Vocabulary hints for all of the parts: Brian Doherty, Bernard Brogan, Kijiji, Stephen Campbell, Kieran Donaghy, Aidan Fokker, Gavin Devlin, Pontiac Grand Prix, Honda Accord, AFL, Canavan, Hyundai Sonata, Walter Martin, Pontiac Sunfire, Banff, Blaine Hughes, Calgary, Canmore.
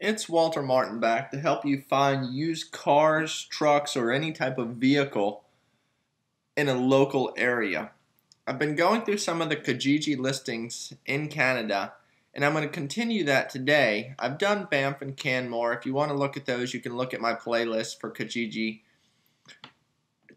It's Walter Martin back to help you find used cars, trucks, or any type of vehicle in a local area. I've been going through some of the Kijiji listings in Canada, and I'm going to continue that today. I've done Banff and Canmore. If you want to look at those, you can look at my playlist for Kijiji.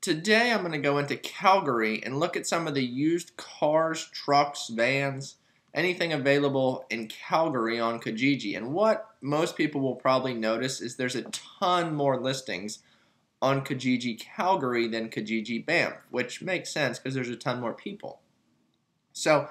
Today I'm going to go into Calgary and look at some of the used cars, trucks, vans, anything available in Calgary on Kijiji. And what most people will probably notice is there's a ton more listings on Kijiji Calgary than Kijiji Banff, which makes sense because there's a ton more people. So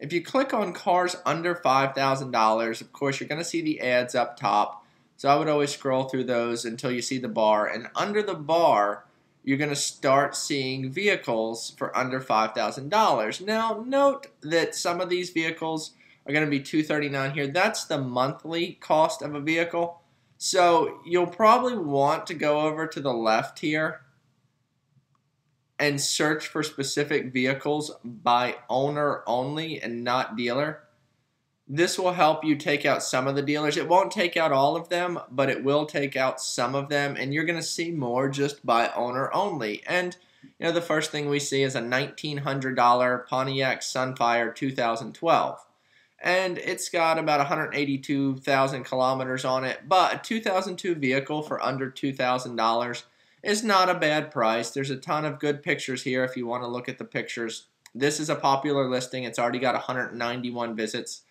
if you click on cars under $5,000, of course you're going to see the ads up top. So I would always scroll through those until you see the bar. And under the bar, you're going to start seeing vehicles for under $5,000. Now, note that some of these vehicles are going to be $239 here. That's the monthly cost of a vehicle. So you'll probably want to go over to the left here and search for specific vehicles by owner only and not dealer. This will help you take out some of the dealers. It won't take out all of them, but it will take out some of them, and you're going to see more just by owner only. And you know, the first thing we see is a $1,900 Pontiac Sunfire 2012. And it's got about 182,000 kilometers on it, but a 2002 vehicle for under $2,000 is not a bad price. There's a ton of good pictures here if you want to look at the pictures. This is a popular listing. It's already got 191 visits.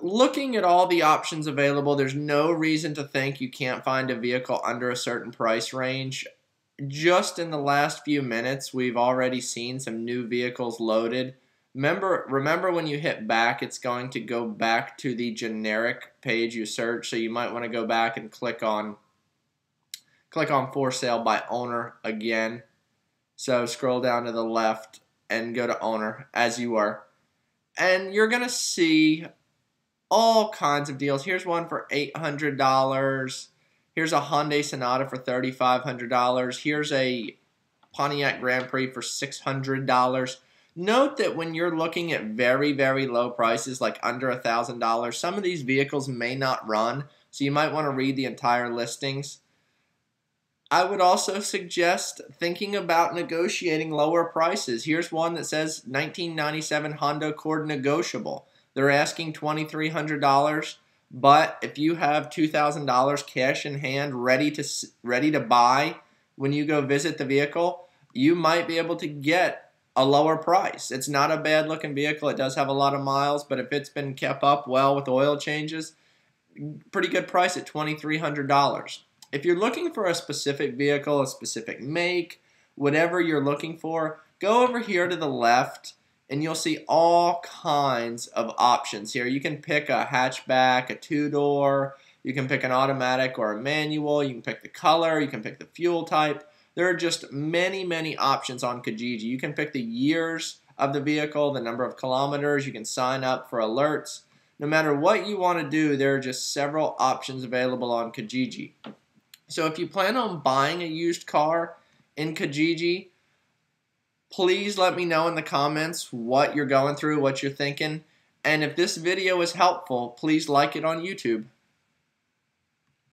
Looking at all the options available, there's no reason to think you can't find a vehicle under a certain price range. Just in the last few minutes, we've already seen some new vehicles loaded. Remember when you hit back, it's going to go back to the generic page you search, so you might want to go back and click on for sale by owner again. So scroll down to the left and go to owner as you were. And you're going to see all kinds of deals. Here's one for $800. Here's a Hyundai Sonata for $3,500. Here's a Pontiac Grand Prix for $600. Note that when you're looking at very, very low prices, like under $1,000, some of these vehicles may not run, so you might want to read the entire listings. I would also suggest thinking about negotiating lower prices. Here's one that says 1997 Honda Accord negotiable. They're asking $2,300, but if you have $2,000 cash in hand ready to buy when you go visit the vehicle, you might be able to get a lower price. It's not a bad looking vehicle. It does have a lot of miles, but if it's been kept up well with oil changes, pretty good price at $2,300. If you're looking for a specific vehicle, a specific make, whatever you're looking for, go over here to the left and you'll see all kinds of options here. You can pick a hatchback, a two-door, you can pick an automatic or a manual, you can pick the color, you can pick the fuel type. There are just many, many options on Kijiji. You can pick the years of the vehicle, the number of kilometers, you can sign up for alerts. No matter what you want to do, there are just several options available on Kijiji. So if you plan on buying a used car in Kijiji, please let me know in the comments what you're going through, what you're thinking. And if this video is helpful, please like it on YouTube.